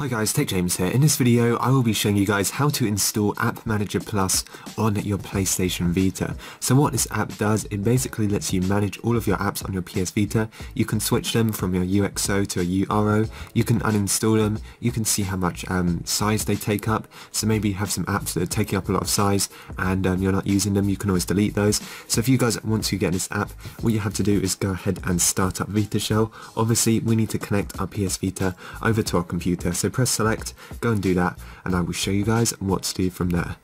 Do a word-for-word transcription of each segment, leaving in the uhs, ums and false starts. Hi guys, Tech James here. In this video I will be showing you guys how to install App Manager Plus on your PlayStation Vita. So what this app does, it basically lets you manage all of your apps on your P S Vita. You can switch them from your U X zero to a U R zero, you can uninstall them, you can see how much um, size they take up. So maybe you have some apps that are taking up a lot of size and um, you're not using them, you can always delete those. So if you guys want to get this app, what you have to do is go ahead and start up Vita Shell. Obviously we need to connect our P S Vita over to our computer. So So press select, go and do that, and I will show you guys what to do from there.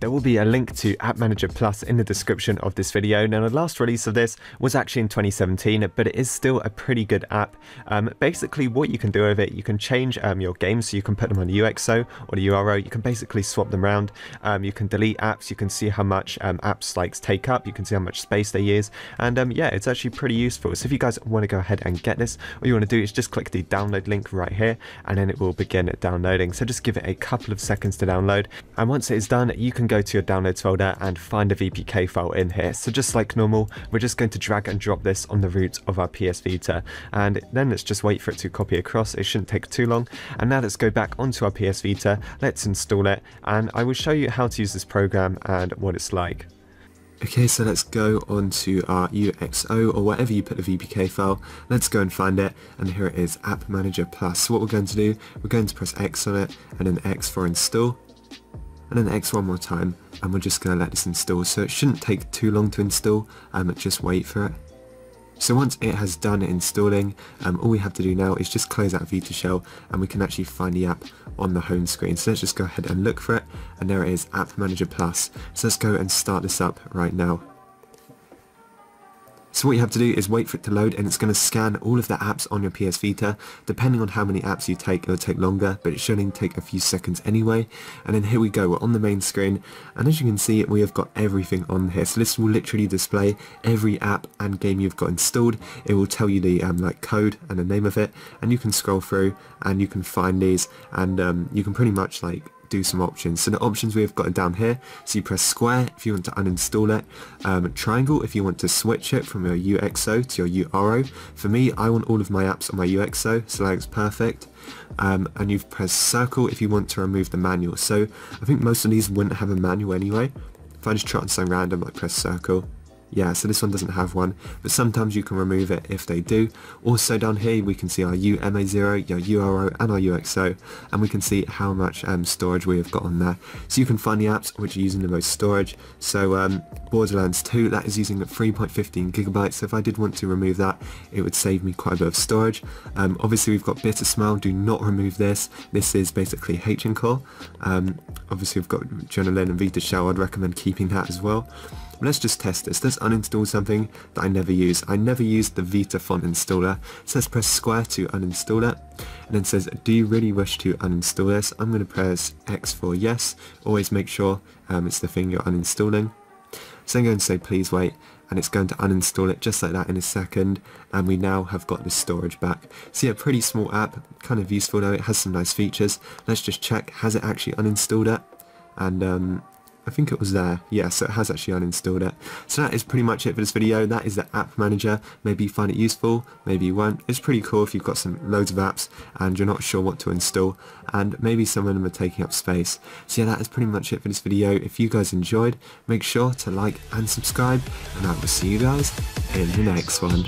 There will be a link to App Manager Plus in the description of this video. Now the last release of this was actually in twenty seventeen, but it is still a pretty good app. Um, basically what you can do with it, you can change um, your games, so you can put them on the U X zero or the U R zero, you can basically swap them around, um, you can delete apps, you can see how much um, apps like take up, you can see how much space they use, and um, yeah, it's actually pretty useful. So if you guys want to go ahead and get this, all you want to do is just click the download link right here, and then it will begin downloading. So just give it a couple of seconds to download, and once it is done, you can go to your downloads folder and find a V P K file in here. So just like normal, we're just going to drag and drop this on the root of our P S Vita, and then let's just wait for it to copy across. It shouldn't take too long. And now let's go back onto our P S Vita, let's install it, and I will show you how to use this program and what it's like. Okay, so let's go on to our U X zero or wherever you put the V P K file. Let's go and find it, and here it is, App Manager Plus. So what we're going to do, we're going to press X on it and then X for install, and then X one more time, and we're just going to let this install. So it shouldn't take too long to install, um, just wait for it. So once it has done installing, um, all we have to do now is just close out Vita Shell, and we can actually find the app on the home screen. So let's just go ahead and look for it, and there it is, App Manager Plus. So let's go and start this up right now. So what you have to do is wait for it to load, and it's going to scan all of the apps on your P S Vita. Depending on how many apps you take, it'll take longer, but it shouldn't take a few seconds anyway. And then here we go, we're on the main screen, and as you can see, we have got everything on here. So this will literally display every app and game you've got installed. It will tell you the um, like code and the name of it, and you can scroll through and you can find these, and um, you can pretty much like do some options. So the options we've got down here, so you press square if you want to uninstall it, um, triangle if you want to switch it from your U X zero to your U R zero. For me, I want all of my apps on my U X zero, so that looks perfect. Um, and you've pressed circle if you want to remove the manual. So I think most of these wouldn't have a manual anyway. If I just try on something random, I press circle. Yeah, so this one doesn't have one, but sometimes you can remove it if they do. Also down here we can see our U M A zero, your U R zero and our U X zero, and we can see how much um, storage we have got on there. So you can find the apps which are using the most storage. So um, Borderlands two, that is using three point one five gigabytes, so if I did want to remove that, it would save me quite a bit of storage. Um, obviously we've got Bitter Smile, do not remove this. This is basically H and Core. Um, obviously we've got Jonah Lynn and Vita Shell, I'd recommend keeping that as well. Let's just test this. Let's uninstall something that I never use. I never used the Vita font installer. So let's press square to uninstall it. And then it says, do you really wish to uninstall this? I'm going to press X for yes. Always make sure um, it's the thing you're uninstalling. So I'm going to say please wait, and it's going to uninstall it just like that in a second, and we now have got the storage back. So yeah, pretty small app, kind of useful though. It has some nice features. Let's just check, has it actually uninstalled it? And um, I think it was there. Yeah, so it has actually uninstalled it. So that is pretty much it for this video. That is the App Manager. Maybe you find it useful, maybe you won't. It's pretty cool if you've got some loads of apps and you're not sure what to install, and maybe some of them are taking up space. So yeah, that is pretty much it for this video. If you guys enjoyed, make sure to like and subscribe, and I will see you guys in the next one.